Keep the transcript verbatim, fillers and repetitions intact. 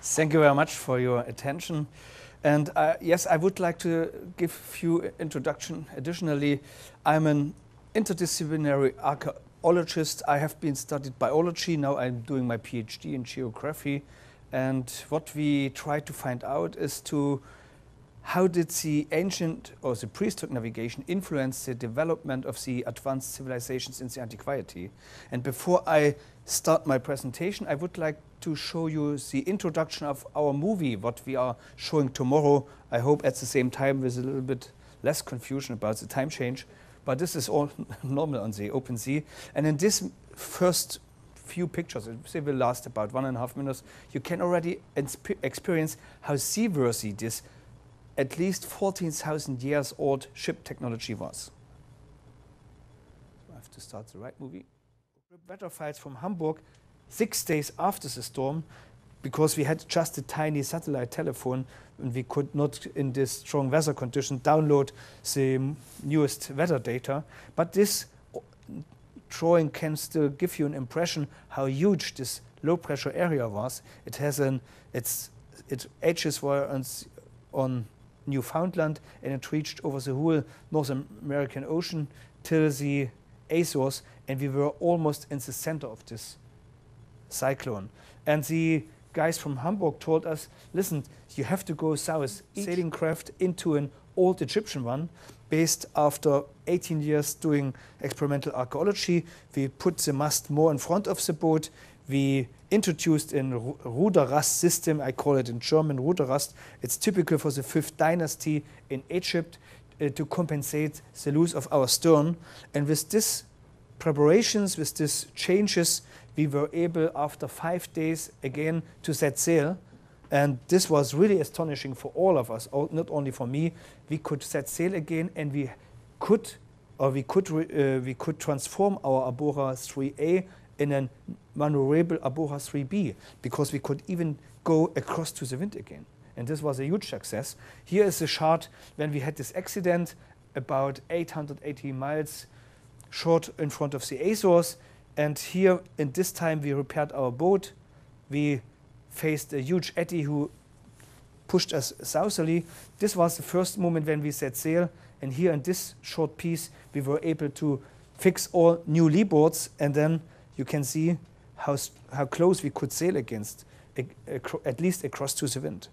Thank you very much for your attention. And uh, yes, I would like to give few introduction. Additionally, I'm an interdisciplinary archaeologist. I have been studied biology. Now I'm doing my PhD in geography. And what we try to find out is to how did the ancient or the prehistoric navigation influence the development of the advanced civilizations in the antiquity? And before I start my presentation, I would like to show you the introduction of our movie, what we are showing tomorrow. I hope at the same time with a little bit less confusion about the time change. But this is all normal on the open sea. And in this first few pictures, they will last about one and a half minutes, you can already experience how seaworthy this at least fourteen thousand years old ship technology was. I have to start the right movie. Weather files from Hamburg six days after the storm, because we had just a tiny satellite telephone and we could not, in this strong weather condition, download the newest weather data. But this drawing can still give you an impression how huge this low pressure area was. It has an, it's, it edges were on, on Newfoundland, and it reached over the whole North American Ocean till the Azores, and we were almost in the center of this cyclone. And the guys from Hamburg told us, listen, you have to go south. Each sailing craft into an old Egyptian one, based after eighteen years doing experimental archaeology. We put the mast more in front of the boat. We introduced a Ruderrast system, I call it in German Ruderrast. It's typical for the Fifth Dynasty in Egypt uh, to compensate the loss of our stern. And with these preparations, with these changes, we were able, after five days, again, to set sail. And this was really astonishing for all of us, not only for me. We could set sail again, and we could, or we could, uh, we could transform our ABORA three A in a maneuverable ABORA three B, because we could even go across to the wind again. And this was a huge success. Here is a chart when we had this accident, about eight hundred eighty miles short in front of the Azores. And here, in this time, we repaired our boat. We faced a huge eddy who pushed us southerly. This was the first moment when we set sail. And here, in this short piece, we were able to fix all new leaboards. And then you can see how, how close we could sail against, at least across to the wind.